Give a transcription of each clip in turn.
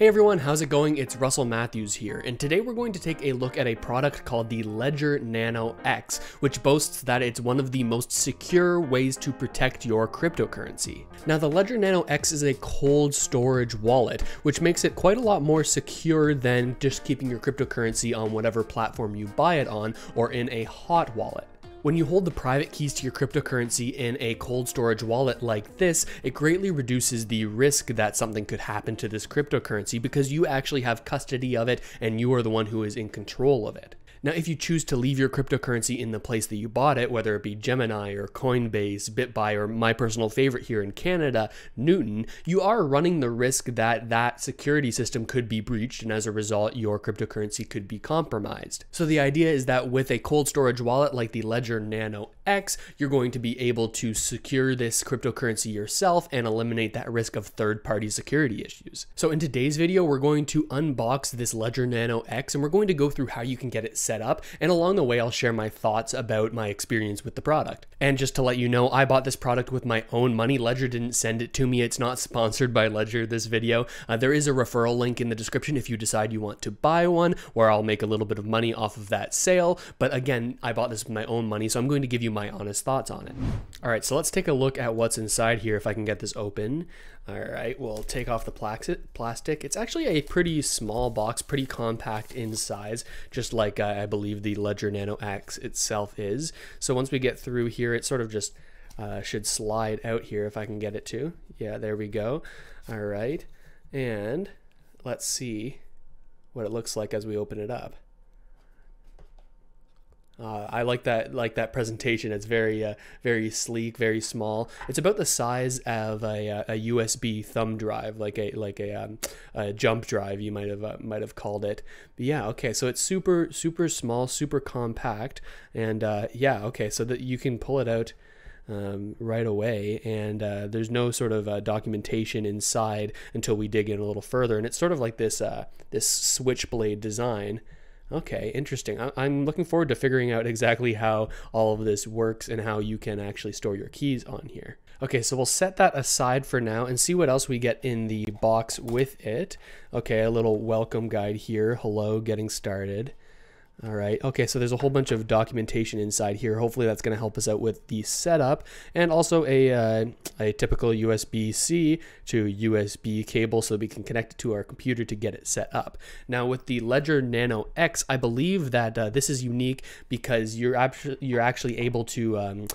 Hey everyone, how's it going? It's Russell Matthews here, and today we're going to take a look at a product called the Ledger Nano X, which boasts that it's one of the most secure ways to protect your cryptocurrency. Now, the Ledger Nano X is a cold storage wallet, which makes it quite a lot more secure than just keeping your cryptocurrency on whatever platform you buy it on or in a hot wallet. When you hold the private keys to your cryptocurrency in a cold storage wallet like this, it greatly reduces the risk that something could happen to this cryptocurrency because you actually have custody of it and you are the one who is in control of it. Now, if you choose to leave your cryptocurrency in the place that you bought it, whether it be Gemini or Coinbase, Bitbuy, or my personal favorite here in Canada, Newton, you are running the risk that that security system could be breached, and as a result, your cryptocurrency could be compromised. So the idea is that with a cold storage wallet like the Ledger Nano X, you're going to be able to secure this cryptocurrency yourself and eliminate that risk of third-party security issues. So in today's video, we're going to unbox this Ledger Nano X, and we're going to go through how you can get it set up, and along the way I'll share my thoughts about my experience with the product. And just to let you know, I bought this product with my own money. Ledger didn't send it to me. It's not sponsored by Ledger, this video. There is a referral link in the description if you decide you want to buy one, where I'll make a little bit of money off of that sale. But again, I bought this with my own money, so I'm going to give you my honest thoughts on it. All right, so let's take a look at what's inside here if I can get this open. All right, we'll take off the plastic. It's actually a pretty small box, pretty compact in size, just like I believe the Ledger Nano X itself is. So once we get through here, it sort of just should slide out here if I can get it to. Yeah, there we go. All right, and let's see what it looks like as we open it up. I like that presentation. It's very sleek, very small. It's about the size of a USB thumb drive, like a jump drive you might have called it. But yeah, okay. So it's super small, super compact, and yeah, okay. So that you can pull it out right away, and there's no sort of documentation inside until we dig in a little further. And it's sort of like this this switchblade design. Okay, interesting. I'm looking forward to figuring out exactly how all of this works and how you can actually store your keys on here. Okay, so we'll set that aside for now and see what else we get in the box with it. Okay, a little welcome guide here. Hello, getting started. All right, okay, so there's a whole bunch of documentation inside here. Hopefully that's gonna help us out with the setup, and also a typical USB-C to USB cable so that we can connect it to our computer to get it set up. Now with the Ledger Nano X, I believe that this is unique because you're actually able to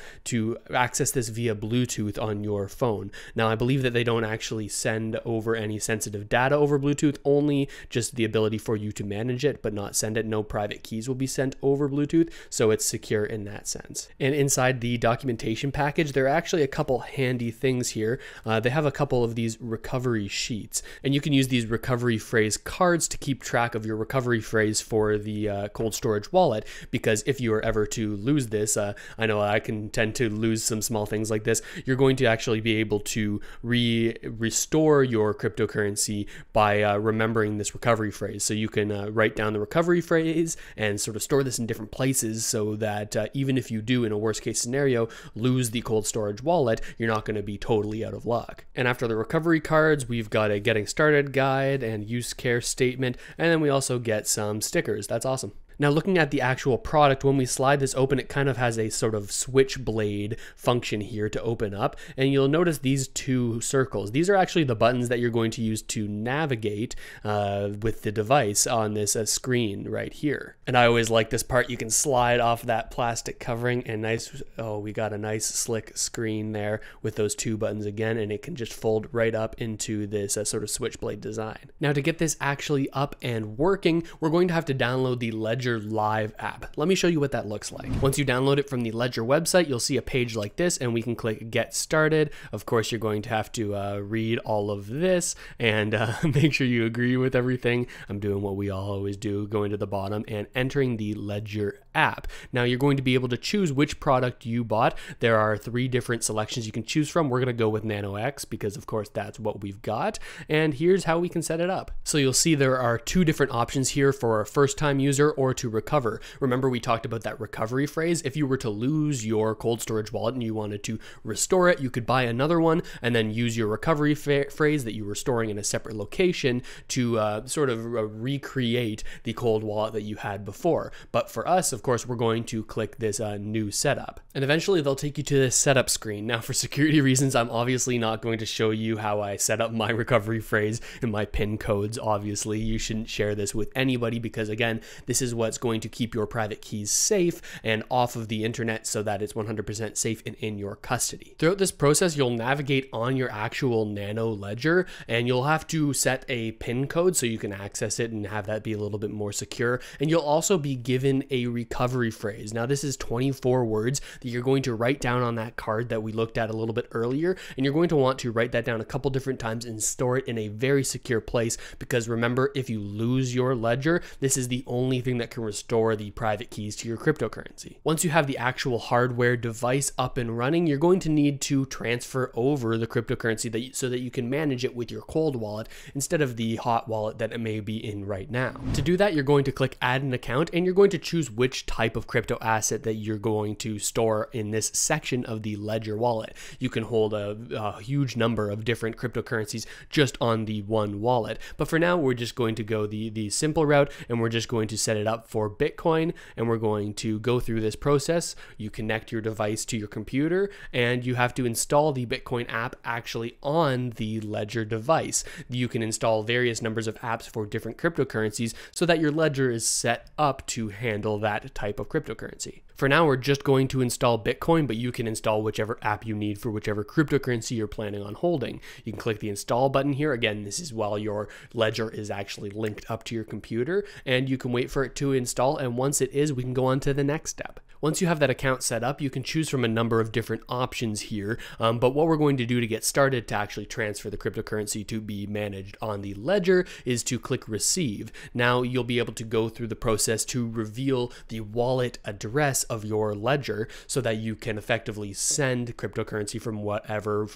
access this via Bluetooth on your phone. Now I believe that they don't actually send over any sensitive data over Bluetooth, only just the ability for you to manage it, but not send it. No private keys will be sent over Bluetooth, so it's secure in that sense. And inside the documentation package, there are actually a couple handy things here. They have a couple of these recovery sheets, and you can use these recovery phrase cards to keep track of your recovery phrase for the cold storage wallet, because if you are ever to lose this, I know I can tend to lose some small things like this, you're going to actually be able to restore your cryptocurrency by remembering this recovery phrase. So you can write down the recovery phrase and sort of store this in different places so that even if you do, in a worst case scenario, lose the cold storage wallet, you're not going to be totally out of luck. And after the recovery cards, we've got a getting started guide and use case statement, and then we also get some stickers. That's awesome. Now looking at the actual product, when we slide this open, it kind of has a sort of switchblade function here to open up, and you'll notice these two circles. These are actually the buttons that you're going to use to navigate with the device on this screen right here. And I always like this part. You can slide off that plastic covering and nice, oh, we got a nice slick screen there with those two buttons again, and it can just fold right up into this sort of switchblade design. Now to get this actually up and working, we're going to have to download the Ledger Live app. Let me show you what that looks like. Once you download it from the Ledger website, you'll see a page like this, and we can click Get Started. Of course, you're going to have to read all of this and make sure you agree with everything. I'm doing what we all always do, going to the bottom and entering the Ledger app. Now you're going to be able to choose which product you bought. There are 3 different selections you can choose from. We're going to go with Nano X because of course that's what we've got, and here's how we can set it up. So you'll see there are 2 different options here for a first-time user or to recover. Remember we talked about that recovery phrase. If you were to lose your cold storage wallet and you wanted to restore it, you could buy another one and then use your recovery phrase that you were storing in a separate location to sort of recreate the cold wallet that you had before. But for us, of course, we're going to click this new setup, and eventually they'll take you to this setup screen. Now for security reasons, I'm obviously not going to show you how I set up my recovery phrase and my PIN codes. Obviously, you shouldn't share this with anybody because again, this is what's going to keep your private keys safe and off of the internet so that it's 100% safe and in your custody. Throughout this process, you'll navigate on your actual Nano Ledger and you'll have to set a PIN code so you can access it and have that be a little bit more secure. And you'll also be given a recovery phrase. Now this is 24 words that you're going to write down on that card that we looked at a little bit earlier. And you're going to want to write that down a couple different times and store it in a very secure place, because remember, if you lose your ledger, this is the only thing that can restore the private keys to your cryptocurrency. Once you have the actual hardware device up and running, you're going to need to transfer over the cryptocurrency so that you can manage it with your cold wallet instead of the hot wallet that it may be in right now. To do that, you're going to click add an account and you're going to choose which type of crypto asset that you're going to store in this section of the Ledger wallet. You can hold a huge number of different cryptocurrencies just on the one wallet. But for now, we're just going to go the simple route and we're just going to set it up for Bitcoin, and we're going to go through this process. You connect your device to your computer and you have to install the Bitcoin app actually on the Ledger device. You can install various numbers of apps for different cryptocurrencies so that your Ledger is set up to handle that type of cryptocurrency. For now, we're just going to install Bitcoin, but you can install whichever app you need for whichever cryptocurrency you're planning on holding. You can click the install button here. Again, this is while your ledger is actually linked up to your computer, and you can wait for it to install. And once it is, we can go on to the next step. Once you have that account set up, you can choose from a number of different options here. But what we're going to do to get started to actually transfer the cryptocurrency to be managed on the ledger is to click receive. Now you'll be able to go through the process to reveal the wallet address of your ledger so that you can effectively send cryptocurrency from whatever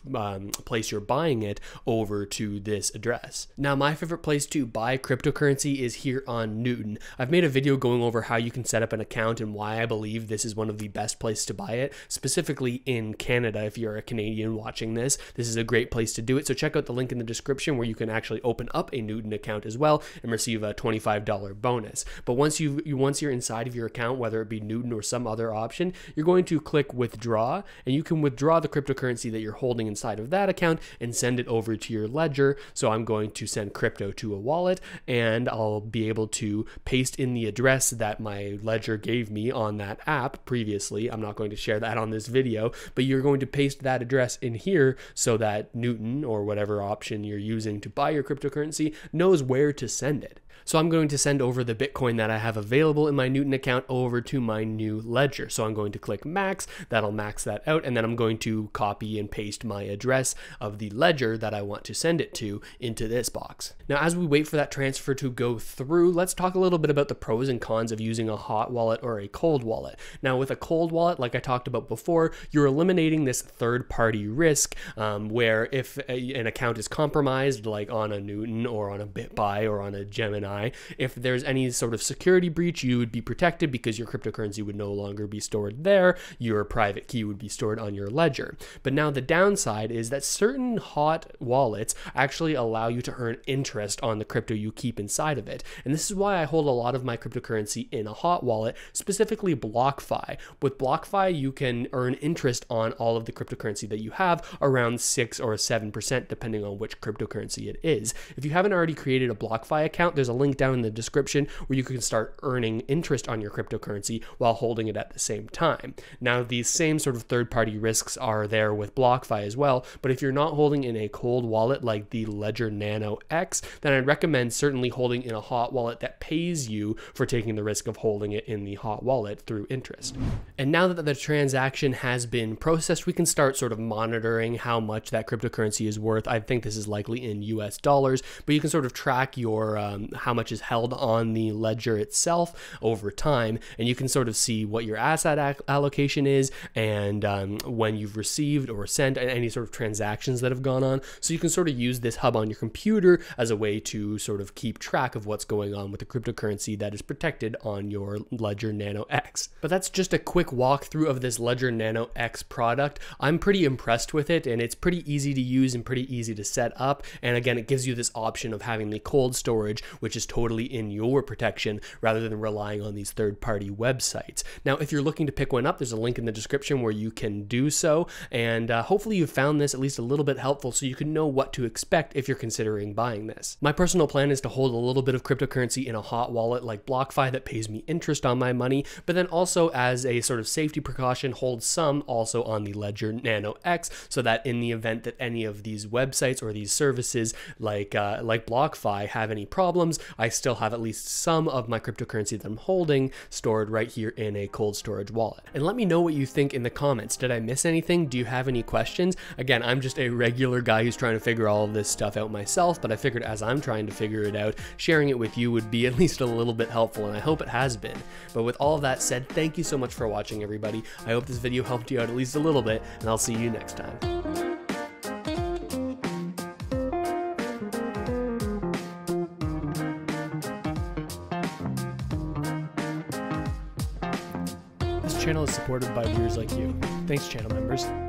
place you're buying it over to this address. Now my favorite place to buy cryptocurrency is here on Newton. I've made a video going over how you can set up an account and why I believe this is one of the best places to buy it, specifically in Canada. If you're a Canadian watching this, this is a great place to do it. So check out the link in the description where you can actually open up a Newton account as well and receive a $25 bonus. But once you're inside of your account, whether it be Newton or some other option, you're going to click withdraw, and you can withdraw the cryptocurrency that you're holding inside of that account and send it over to your ledger. So I'm going to send crypto to a wallet, and I'll be able to paste in the address that my ledger gave me on that app previously. I'm not going to share that on this video, but you're going to paste that address in here so that Newton or whatever option you're using to buy your cryptocurrency knows where to send it. So I'm going to send over the Bitcoin that I have available in my Newton account over to my new ledger. So I'm going to click max, that'll max that out. And then I'm going to copy and paste my address of the ledger that I want to send it to into this box. Now, as we wait for that transfer to go through, let's talk a little bit about the pros and cons of using a hot wallet or a cold wallet. Now with a cold wallet, like I talked about before, you're eliminating this third party risk where if an account is compromised, like on a Newton or on a Bitbuy or on a Gemini, if there's any sort of security breach, you would be protected because your cryptocurrency would no longer be stored there. Your private key would be stored on your ledger. But now the downside is that certain hot wallets actually allow you to earn interest on the crypto you keep inside of it. And this is why I hold a lot of my cryptocurrency in a hot wallet, specifically BlockFi. With BlockFi, you can earn interest on all of the cryptocurrency that you have, around 6 or 7%, depending on which cryptocurrency it is. If you haven't already created a BlockFi account, there's a link down in the description where you can start earning interest on your cryptocurrency while holding it at the same time. Now, these same sort of third-party risks are there with BlockFi as well, but if you're not holding in a cold wallet like the Ledger Nano X, then I'd recommend certainly holding in a hot wallet that pays you for taking the risk of holding it in the hot wallet through interest. And now that the transaction has been processed, we can start sort of monitoring how much that cryptocurrency is worth. I think this is likely in US dollars, but you can sort of track your how much is held on the ledger itself over time. And you can sort of see what your asset allocation is and when you've received or sent any sort of transactions that have gone on. So you can sort of use this hub on your computer as a way to sort of keep track of what's going on with the cryptocurrency that is protected on your Ledger Nano X. But that's just a quick walkthrough of this Ledger Nano X product. I'm pretty impressed with it, and it's pretty easy to use and pretty easy to set up. And again, it gives you this option of having the cold storage, which is totally in your protection rather than relying on these third-party websites. Now, if you're looking to pick one up, there's a link in the description where you can do so. And hopefully you found this at least a little bit helpful so you can know what to expect if you're considering buying this. My personal plan is to hold a little bit of cryptocurrency in a hot wallet like BlockFi that pays me interest on my money, but then also as a sort of safety precaution, hold some also on the Ledger Nano X so that in the event that any of these websites or these services like BlockFi have any problems, I still have at least some of my cryptocurrency that I'm holding stored right here in a cold storage wallet. And let me know what you think in the comments. Did I miss anything? Do you have any questions? Again, I'm just a regular guy who's trying to figure all of this stuff out myself, but I figured as I'm trying to figure it out, sharing it with you would be at least a little bit helpful, and I hope it has been. But with all that said, thank you so much for watching, everybody. I hope this video helped you out at least a little bit, and I'll see you next time. This channel is supported by viewers like you. Thanks, channel members.